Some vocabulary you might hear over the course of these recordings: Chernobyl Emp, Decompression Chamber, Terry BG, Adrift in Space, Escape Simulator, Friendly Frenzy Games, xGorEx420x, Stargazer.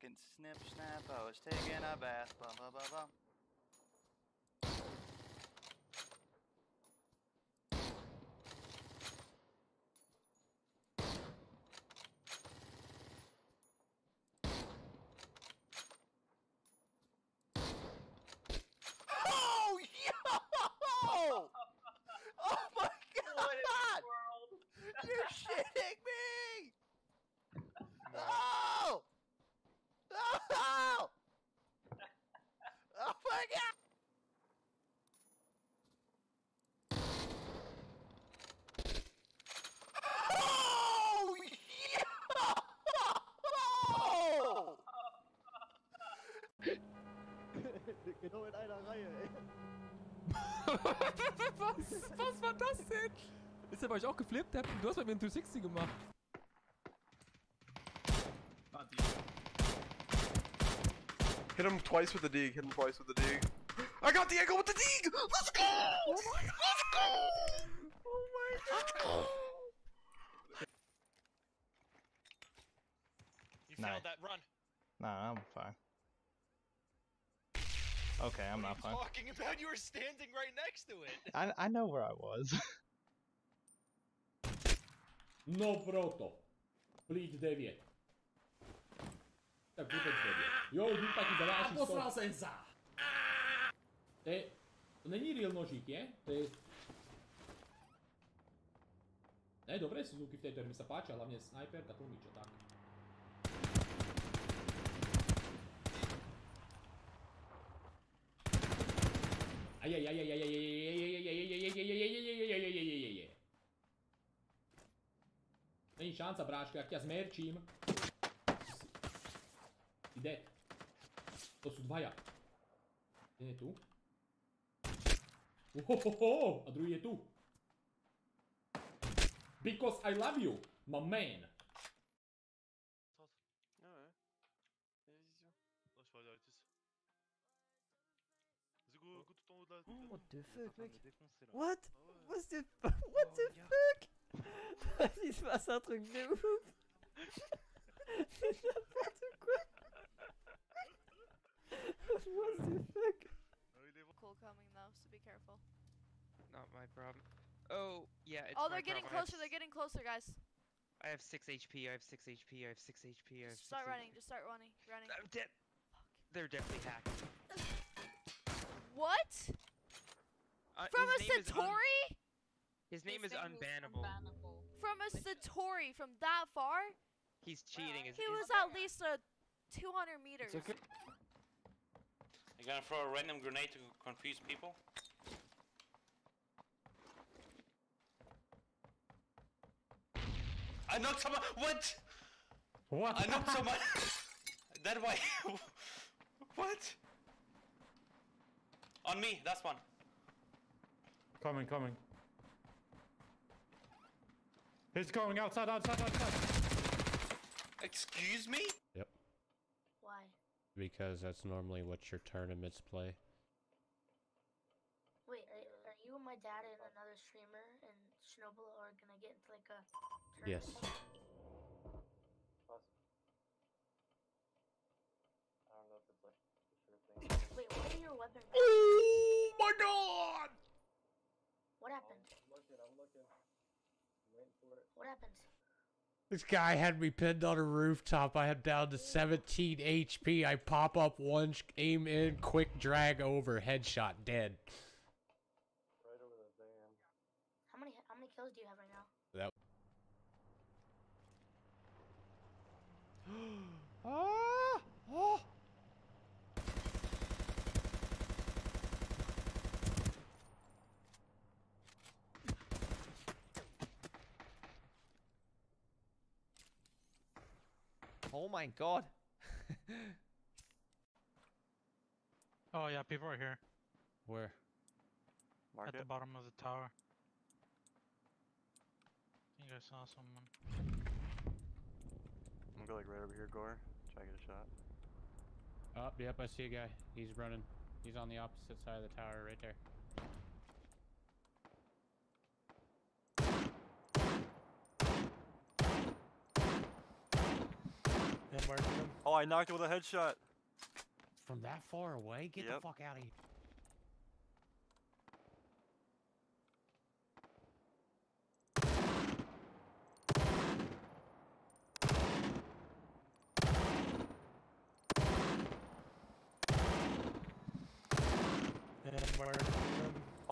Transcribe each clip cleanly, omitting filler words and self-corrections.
fucking snip snap. I was taking a bath. Bum, bum, bum, bum. Oh my god! What in the world? You're shitting me! No! No! Oh my god! Oh! Yo! Genau in einer Reihe, ey. Was war das denn? Ist der bei euch auch geflippt? Du hast bei mir einen 360 gemacht. Hit him twice with the dig, hit him twice with the dig. I got Diego with the dig! Let's go! Oh my god! Let's go! Oh my god! Let's go! You failed that, run. Nah, I'm fine. Okay, I'm not fine. What are you talking about? You were standing right next to it. I know where I was. No proto. Please deviate. Tak głupec deviate. Jo, jdu taky zaváčí to. Posral jsem za. To není real nožík, je? To je... Ne, dobré jsou zvuky v této, mi se páče, hlavně sniper, tak umíč a tak. Není šanca, bráško, jak ťa zmerčím. Ty dead. To sú dvaja. Ten je tu. Ohohoho, a druhý je tu. Because I love you, my man. Ne, ne zistiu. Laš vajdájtis. What the fuck, mec? What? What the fuck? Il se passe un truc de ouf! C'est n'importe quoi! What the fuck? Cool coming though, so be careful. Not my problem. Oh, yeah, it's oh, they're getting closer, they're getting closer, guys. I have 6 HP, I have 6 HP, I have 6 HP, I have 6 HP. Just start running, just start running, running. I'm dead! They're definitely hacked. What? From a Satori? His name is unbannable. From a Satori from that far? He's cheating. He was at least 200 meters. Okay. You're gonna throw a random grenade to confuse people? I knocked someone. What? What? I knocked someone. That way. What? On me, that's one. Coming, coming. He's going outside, outside, outside. Excuse me? Yep. Why? Because that's normally what your tournaments play. Wait, are you and my dad and another streamer in Chernobyl are gonna get into like a tournament? Yes. Awesome. I don't know if it's like... Wait, what are your weapons? Oh my god! What happened? I'm looking, I'm looking. I'm waiting for it. What happened? This guy had me pinned on a rooftop. I had down to 17 HP. I pop up one, aim in, quick drag over, headshot, dead. Right over the van. How many kills do you have right now? That. Ah! Oh! Oh my god! Oh yeah, people are here. Where? Mark at it. The bottom of the tower. I think I saw someone. I'm gonna go like right over here, Gore. Try to get a shot. Oh, yep, I see a guy. He's running. He's on the opposite side of the tower, right there. I'm marking him. Oh, I knocked him with a headshot. From that far away? Get the fuck out of here.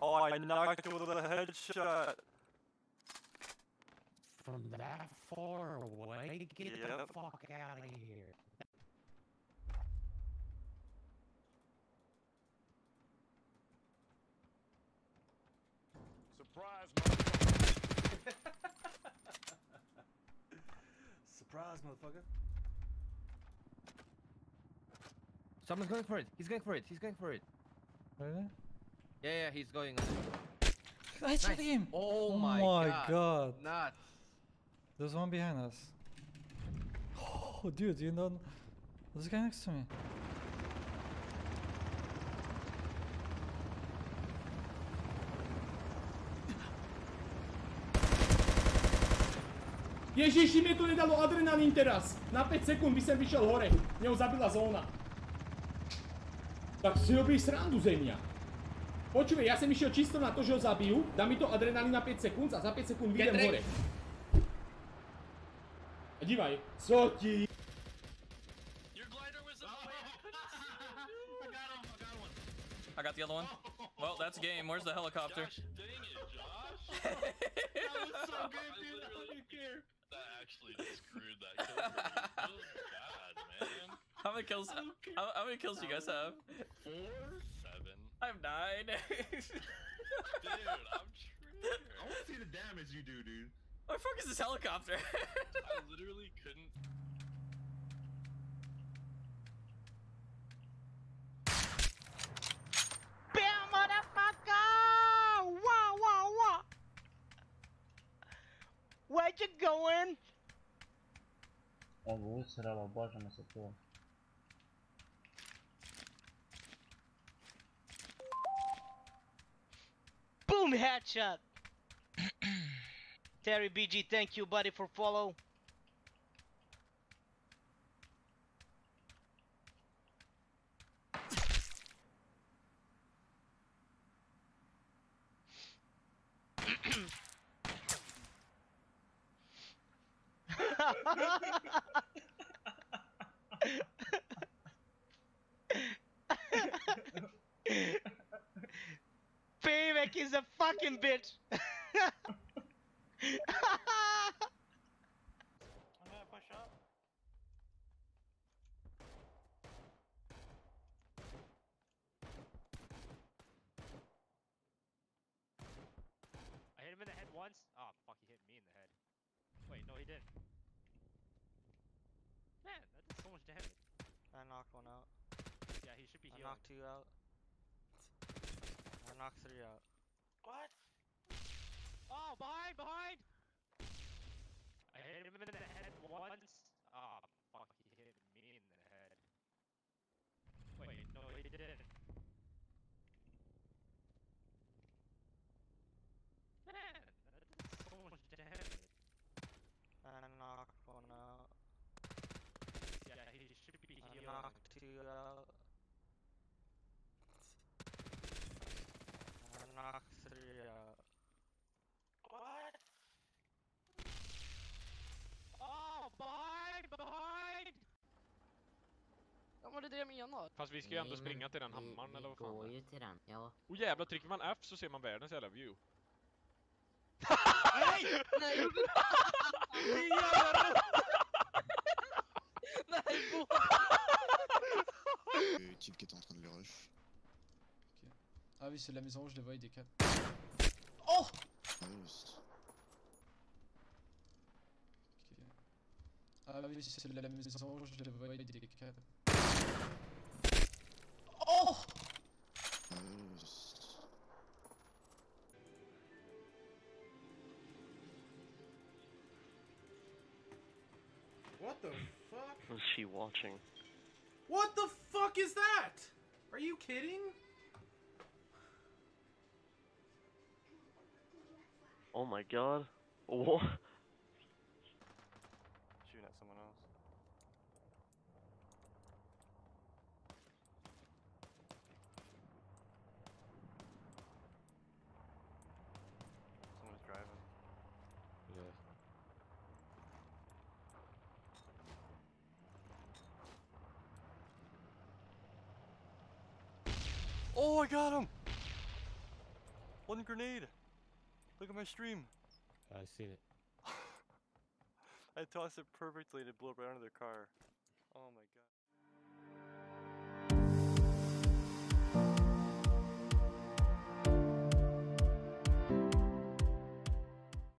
Oh, I knocked him with a headshot. From that far away? Get the fuck out of here. Surprise, motherfucker. Surprise, motherfucker. Someone's going for it. He's going for it. He's going for it. Really? Yeah, he's going. I shot him! Oh my god! Nuts. There's one behind us. Oh, dude, you know. There's a guy next to me. Ježiši, mne to nedalo adrenalín teraz. Na 5 sekúnd by som vyšiel hore. Mňa zabila zóna. Tak si robíš srandu ze mňa. Počúvaj, ja som išiel čisto na to, že ho zabijú. Dá mi to adrenalín na 5 sekúnd a za 5 sekúnd vyjdem hore. A dívaj. Co ti? Your glider was up. I got him. I got one. I got the other one. Well, that's game. Where's the helicopter? Gosh, dang it, Josh. That was so good, dude. I don't care. That actually just screwed that kill. That was bad, man. How many kills do you guys have? 4, 7. I have 9. Dude, I'm triggered. I want to see the damage you do, dude. Where the fuck is this helicopter? I literally couldn't. Bam, motherfucker! Wah, wah, wah! Where'd you going? Ого, срала бажано за то. Boom headshot. Terry BG, thank you buddy for follow. Payback is a fucking bitch. I'm gonna push up. I hit him in the head once. Oh fuck, he hit me in the head. Wait, no, he didn't. Man, that did so much damage. I knocked one out. Yeah, he should be healing. I knocked 2 out. I knocked 3 out. What? Oh, behind, behind! I hit him in the head once. Oh, fuck, he hit me in the head. Wait, no, he didn't. Man, that did so much damage. I knocked one out. Yeah, he should be healing. I knocked 2 out. I knocked 3 out. What? Oh, behind! Behind! Ja, men det är det jag menar. Fast vi ska ju ändå springa till den hammaren eller vad fan. Vi går ju till den, ja. Och jävla trycker man F så ser man världens jävla view. Nej! Nej! Nej! Nej! Le type qui est en train de les rush. Okay. Ah oui, c'est la maison rouge, je les vois, il décale. Oh! Okay. Ah oui, c'est la maison rouge, je les vois, il décale. Oh! What the fuck? Was she watching? What the fuck is that? Are you kidding? Oh my god. What? Shooting at someone else. Oh, I got him! One grenade. Look at my stream. I seen it. I tossed it perfectly to blow up right under their car.